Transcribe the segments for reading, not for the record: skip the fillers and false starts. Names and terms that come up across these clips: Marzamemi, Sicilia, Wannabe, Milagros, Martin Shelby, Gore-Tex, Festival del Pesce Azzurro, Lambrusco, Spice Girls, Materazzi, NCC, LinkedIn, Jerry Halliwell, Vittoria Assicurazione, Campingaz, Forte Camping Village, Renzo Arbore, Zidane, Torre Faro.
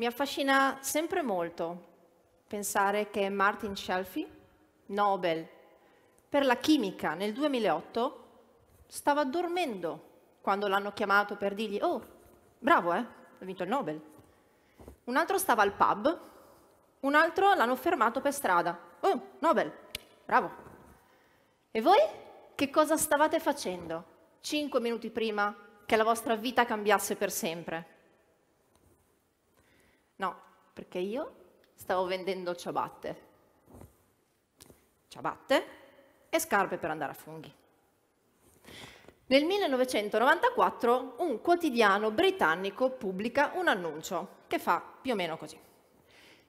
Mi affascina sempre molto pensare che Martin Shelby, Nobel per la chimica nel 2008, stava dormendo quando l'hanno chiamato per dirgli «Oh, bravo, hai vinto il Nobel». Un altro stava al pub, un altro l'hanno fermato per strada. «Oh, Nobel, bravo». E voi che cosa stavate facendo 5 minuti prima che la vostra vita cambiasse per sempre? No, perché io stavo vendendo ciabatte. Ciabatte e scarpe per andare a funghi. Nel 1994 un quotidiano britannico pubblica un annuncio che fa più o meno così.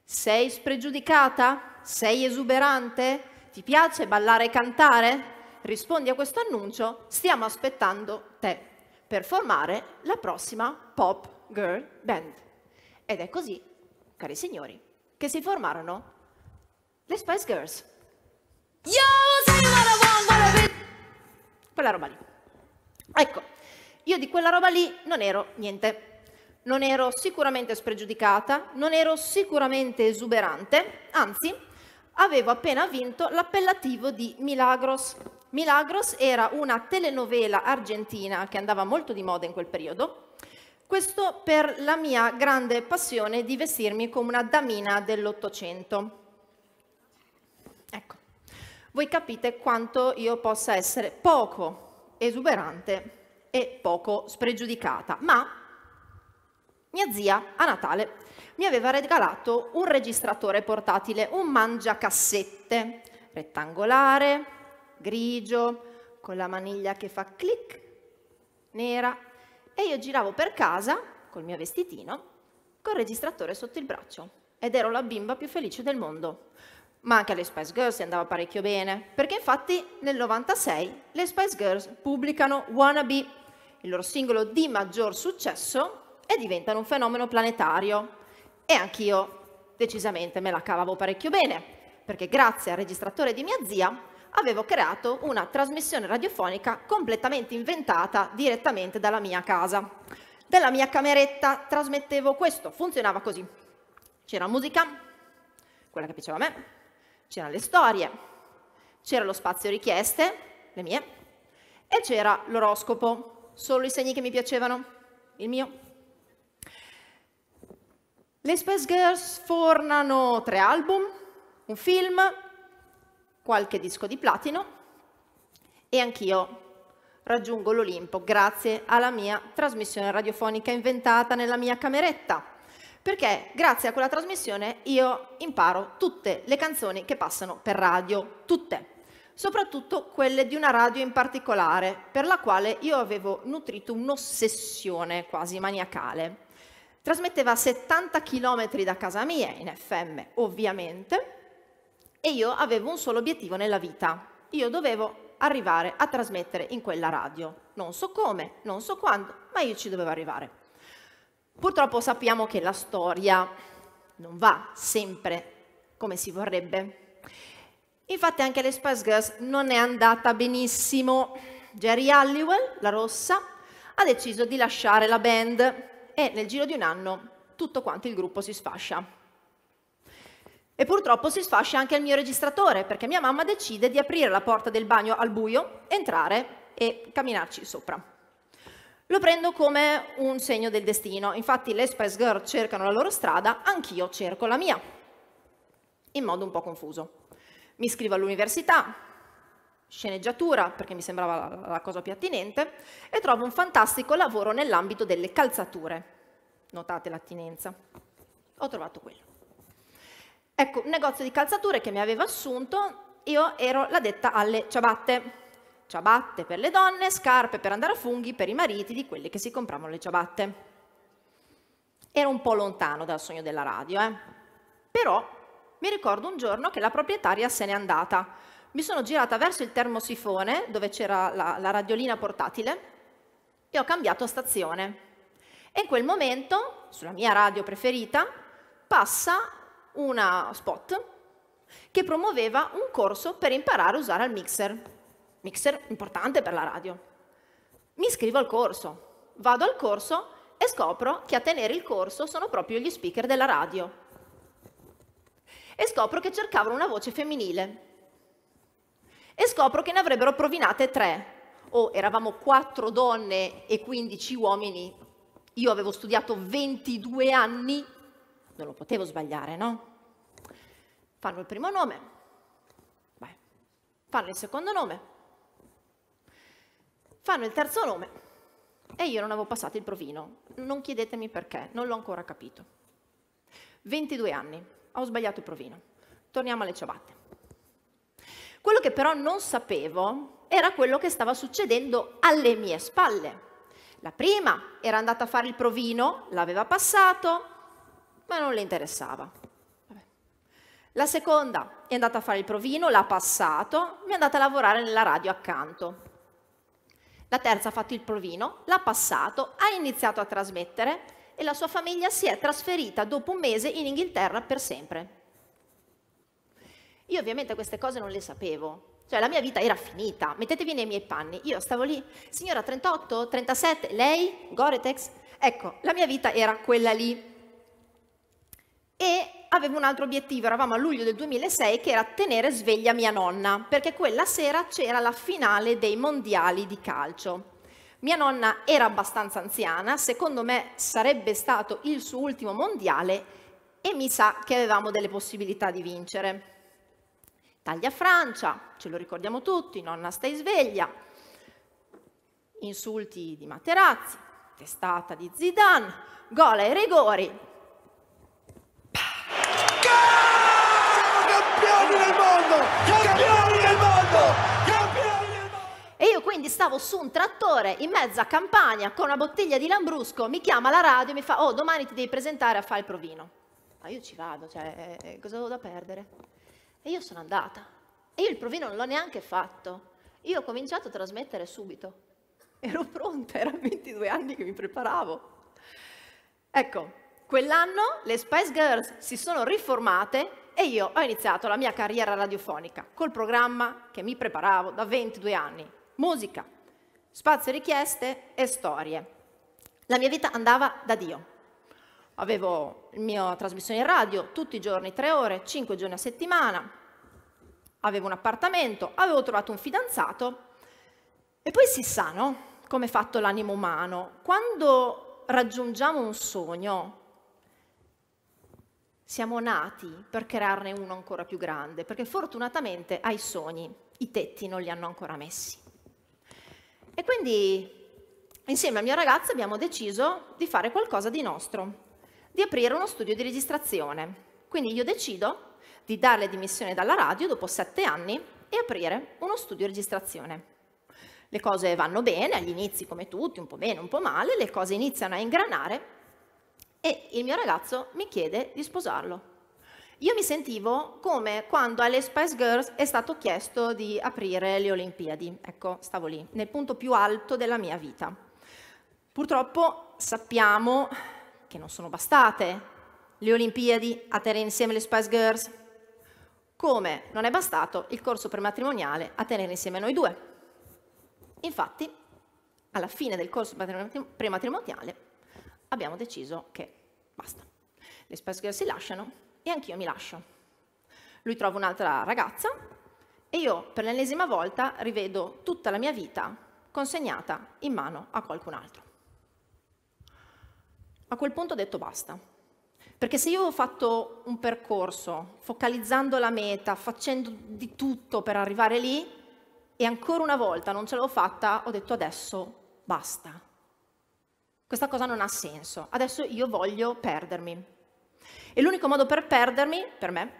Sei spregiudicata? Sei esuberante? Ti piace ballare e cantare? Rispondi a questo annuncio, stiamo aspettando te per formare la prossima pop girl band. Ed è così, cari signori, che si formarono le Spice Girls. Quella roba lì. Ecco, io di quella roba lì non ero niente. Non ero sicuramente spregiudicata, non ero sicuramente esuberante, anzi, avevo appena vinto l'appellativo di Milagros. Milagros era una telenovela argentina che andava molto di moda in quel periodo. Questo per la mia grande passione di vestirmi come una damina dell'Ottocento. Ecco, voi capite quanto io possa essere poco esuberante e poco spregiudicata. Ma mia zia a Natale mi aveva regalato un registratore portatile, un mangiacassette, rettangolare, grigio, con la maniglia che fa clic, nera. E io giravo per casa, col mio vestitino, col registratore sotto il braccio. Ed ero la bimba più felice del mondo. Ma anche alle Spice Girls si andava parecchio bene, perché infatti nel 96 le Spice Girls pubblicano Wannabe, il loro singolo di maggior successo, e diventano un fenomeno planetario. E anch'io decisamente me la cavavo parecchio bene, perché grazie al registratore di mia zia avevo creato una trasmissione radiofonica completamente inventata direttamente dalla mia casa. Dalla mia cameretta trasmettevo questo, funzionava così. C'era musica, quella che piaceva a me, c'erano le storie, c'era lo spazio richieste, le mie, e c'era l'oroscopo, solo i segni che mi piacevano, il mio. Le Spice Girls fornano 3 album, un film, qualche disco di platino, e anch'io raggiungo l'Olimpo grazie alla mia trasmissione radiofonica inventata nella mia cameretta, perché grazie a quella trasmissione io imparo tutte le canzoni che passano per radio, tutte, soprattutto quelle di una radio in particolare per la quale io avevo nutrito un'ossessione quasi maniacale. Trasmetteva a 70 km da casa mia in FM, ovviamente. E io avevo un solo obiettivo nella vita. Io dovevo arrivare a trasmettere in quella radio. Non so come, non so quando, ma io ci dovevo arrivare. Purtroppo sappiamo che la storia non va sempre come si vorrebbe. Infatti anche alle Spice Girls non è andata benissimo. Jerry Halliwell, la rossa, ha deciso di lasciare la band e nel giro di un anno tutto quanto il gruppo si sfascia. E purtroppo si sfascia anche il mio registratore, perché mia mamma decide di aprire la porta del bagno al buio, entrare e camminarci sopra. Lo prendo come un segno del destino. Infatti le Spice Girl cercano la loro strada, anch'io cerco la mia. In modo un po' confuso. Mi iscrivo all'università, sceneggiatura, perché mi sembrava la cosa più attinente, e trovo un fantastico lavoro nell'ambito delle calzature. Notate l'attinenza. Ho trovato quello. Ecco, un negozio di calzature che mi aveva assunto, io ero l'addetta alle ciabatte. Ciabatte per le donne, scarpe per andare a funghi per i mariti di quelli che si compravano le ciabatte. Era un po' lontano dal sogno della radio, Però mi ricordo un giorno che la proprietaria se n'è andata. Mi sono girata verso il termosifone, dove c'era la radiolina portatile, e ho cambiato stazione. E in quel momento, sulla mia radio preferita, passa una spot che promuoveva un corso per imparare a usare il mixer. Mixer importante per la radio. Mi iscrivo al corso, vado al corso e scopro che a tenere il corso sono proprio gli speaker della radio. E scopro che cercavano una voce femminile. E scopro che ne avrebbero provinate 3. Oh, eravamo 4 donne e 15 uomini. Io avevo studiato 22 anni, non lo potevo sbagliare, no? Fanno il primo nome, beh, fanno il secondo nome, fanno il terzo nome e io non avevo passato il provino. Non chiedetemi perché, non l'ho ancora capito. 22 anni, ho sbagliato il provino. Torniamo alle ciabatte. Quello che però non sapevo era quello che stava succedendo alle mie spalle. La prima era andata a fare il provino, l'aveva passato, ma non le interessava. Vabbè. La seconda è andata a fare il provino, l'ha passato, mi è andata a lavorare nella radio accanto. La terza ha fatto il provino, l'ha passato, ha iniziato a trasmettere e la sua famiglia si è trasferita dopo un mese in Inghilterra per sempre. Io ovviamente queste cose non le sapevo, cioè la mia vita era finita, mettetevi nei miei panni, io stavo lì, signora 38, 37, lei, Gore-Tex, ecco, la mia vita era quella lì. E avevo un altro obiettivo, eravamo a luglio del 2006, che era tenere sveglia mia nonna, perché quella sera c'era la finale dei mondiali di calcio. Mia nonna era abbastanza anziana, secondo me sarebbe stato il suo ultimo mondiale e mi sa che avevamo delle possibilità di vincere. Italia-Francia, ce lo ricordiamo tutti, nonna stai sveglia, insulti di Materazzi, testata di Zidane, gol ai rigori. Siamo campioni del mondo! Campioni del mondo! Campioni del mondo! E io quindi stavo su un trattore in mezzo a campagna con una bottiglia di Lambrusco, mi chiama la radio e mi fa: oh, domani ti devi presentare a fare il provino. Ma io ci vado, cioè, cosa avevo da perdere? E io sono andata. E io il provino non l'ho neanche fatto. Io ho cominciato a trasmettere subito. Ero pronta, erano 22 anni che mi preparavo. Ecco, quell'anno le Spice Girls si sono riformate e io ho iniziato la mia carriera radiofonica col programma che mi preparavo da 22 anni. Musica, spazio richieste e storie. La mia vita andava da Dio. Avevo la mia trasmissione in radio tutti i giorni, 3 ore, 5 giorni a settimana, avevo un appartamento, avevo trovato un fidanzato e poi si sa, no? Come è fatto l'animo umano. Quando raggiungiamo un sogno, siamo nati per crearne uno ancora più grande, perché fortunatamente ai sogni i tetti non li hanno ancora messi. E quindi insieme al mio ragazzo abbiamo deciso di fare qualcosa di nostro, di aprire uno studio di registrazione. Quindi io decido di dare le dimissioni dalla radio dopo 7 anni e aprire uno studio di registrazione. Le cose vanno bene, agli inizi come tutti, un po' bene, un po' male, le cose iniziano a ingranare e il mio ragazzo mi chiede di sposarlo. Io mi sentivo come quando alle Spice Girls è stato chiesto di aprire le Olimpiadi. Ecco, stavo lì, nel punto più alto della mia vita. Purtroppo sappiamo che non sono bastate le Olimpiadi a tenere insieme le Spice Girls, come non è bastato il corso prematrimoniale a tenere insieme noi due. Infatti, alla fine del corso prematrimoniale abbiamo deciso che basta. Le Spice Girls si lasciano e anch'io mi lascio. Lui trova un'altra ragazza e io per l'ennesima volta rivedo tutta la mia vita consegnata in mano a qualcun altro. A quel punto ho detto basta, perché se io avevo fatto un percorso focalizzando la meta, facendo di tutto per arrivare lì e ancora una volta non ce l'ho fatta, ho detto adesso basta. Questa cosa non ha senso, adesso io voglio perdermi. E l'unico modo per perdermi, per me,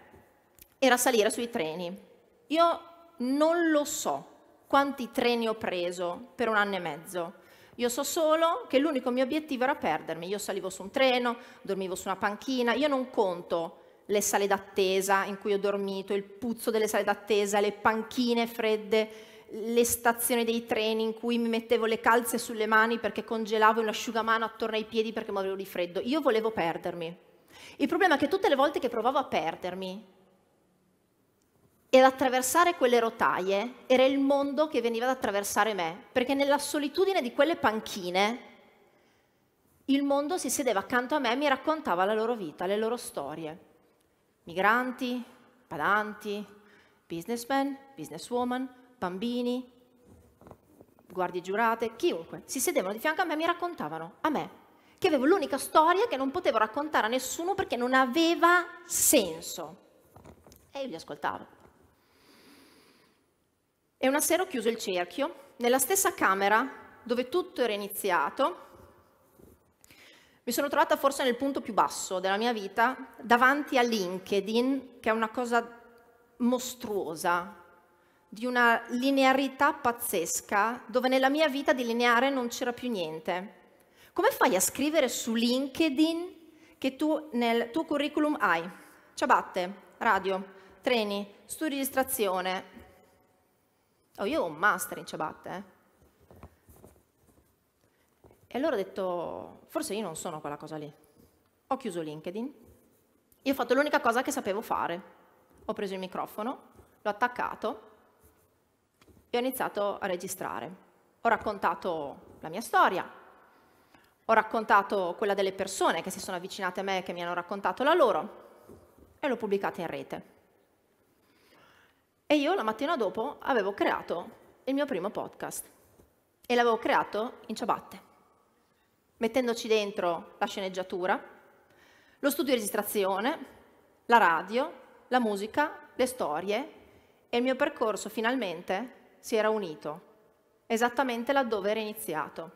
era salire sui treni. Io non lo so quanti treni ho preso per 1 anno e mezzo. Io so solo che l'unico mio obiettivo era perdermi. Io salivo su un treno, dormivo su una panchina, io non conto le sale d'attesa in cui ho dormito, il puzzo delle sale d'attesa, le panchine fredde, le stazioni dei treni in cui mi mettevo le calze sulle mani perché congelavo un asciugamano attorno ai piedi perché morivo di freddo. Io volevo perdermi. Il problema è che tutte le volte che provavo a perdermi e ad attraversare quelle rotaie era il mondo che veniva ad attraversare me, perché nella solitudine di quelle panchine il mondo si sedeva accanto a me e mi raccontava la loro vita, le loro storie. Migranti, padanti, businessmen, businesswoman, bambini, guardie giurate, chiunque. Si sedevano di fianco a me e mi raccontavano, a me, che avevo l'unica storia che non potevo raccontare a nessuno perché non aveva senso. E io li ascoltavo. E una sera ho chiuso il cerchio, nella stessa camera dove tutto era iniziato. Mi sono trovata forse nel punto più basso della mia vita, davanti a LinkedIn, che è una cosa mostruosa, di una linearità pazzesca, dove nella mia vita di lineare non c'era più niente. Come fai a scrivere su LinkedIn che tu nel tuo curriculum hai ciabatte, radio, treni, studi di distrazione? Oh, io ho un master in ciabatte, E allora ho detto, forse io non sono quella cosa lì. Ho chiuso LinkedIn e ho fatto l'unica cosa che sapevo fare. Ho preso il microfono, l'ho attaccato e ho iniziato a registrare. Ho raccontato la mia storia, ho raccontato quella delle persone che si sono avvicinate a me e che mi hanno raccontato la loro e l'ho pubblicata in rete. E io la mattina dopo avevo creato il mio primo podcast e l'avevo creato in ciabatte, mettendoci dentro la sceneggiatura, lo studio di registrazione, la radio, la musica, le storie e il mio percorso finalmente si era unito, esattamente laddove era iniziato.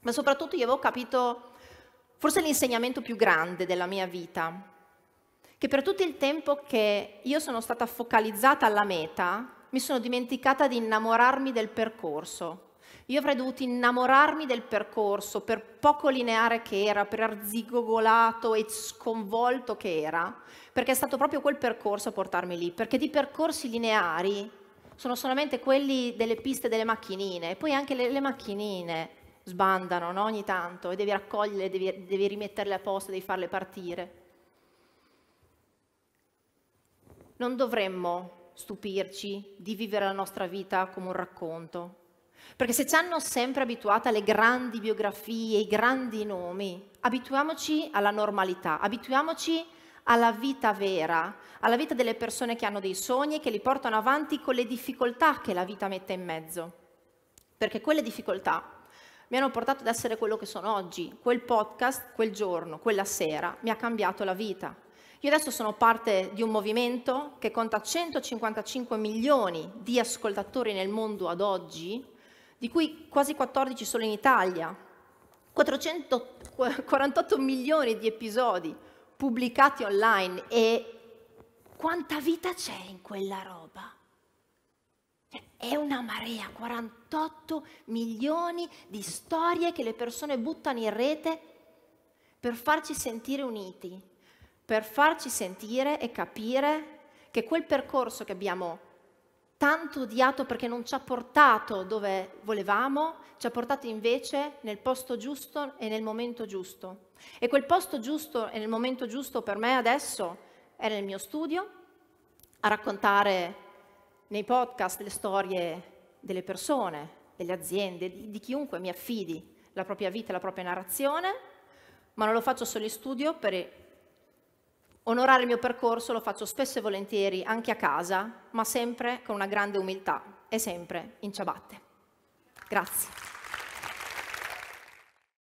Ma soprattutto io avevo capito forse l'insegnamento più grande della mia vita, che per tutto il tempo che io sono stata focalizzata alla meta, mi sono dimenticata di innamorarmi del percorso. Io avrei dovuto innamorarmi del percorso, per poco lineare che era, per arzigogolato e sconvolto che era, perché è stato proprio quel percorso a portarmi lì, perché di percorsi lineari sono solamente quelli delle piste delle macchinine, e poi anche le macchinine sbandano, no? Ogni tanto, e devi raccoglierle, devi rimetterle a posto, devi farle partire. Non dovremmo stupirci di vivere la nostra vita come un racconto, perché se ci hanno sempre abituato alle grandi biografie, ai grandi nomi, abituiamoci alla normalità, abituiamoci alla vita vera, alla vita delle persone che hanno dei sogni e che li portano avanti con le difficoltà che la vita mette in mezzo. Perché quelle difficoltà mi hanno portato ad essere quello che sono oggi. Quel podcast, quel giorno, quella sera mi ha cambiato la vita. Io adesso sono parte di un movimento che conta 155 milioni di ascoltatori nel mondo ad oggi, di cui quasi 14 solo in Italia, 448 milioni di episodi pubblicati online e quanta vita c'è in quella roba? È una marea, 48 milioni di storie che le persone buttano in rete per farci sentire uniti, per farci sentire e capire che quel percorso che abbiamo tanto odiato perché non ci ha portato dove volevamo, ci ha portato invece nel posto giusto e nel momento giusto. E quel posto giusto e nel momento giusto per me adesso è nel mio studio, a raccontare nei podcast le storie delle persone, delle aziende, di chiunque mi affidi la propria vita e la propria narrazione, ma non lo faccio solo in studio per onorare il mio percorso, lo faccio spesso e volentieri anche a casa, ma sempre con una grande umiltà e sempre in ciabatte. Grazie.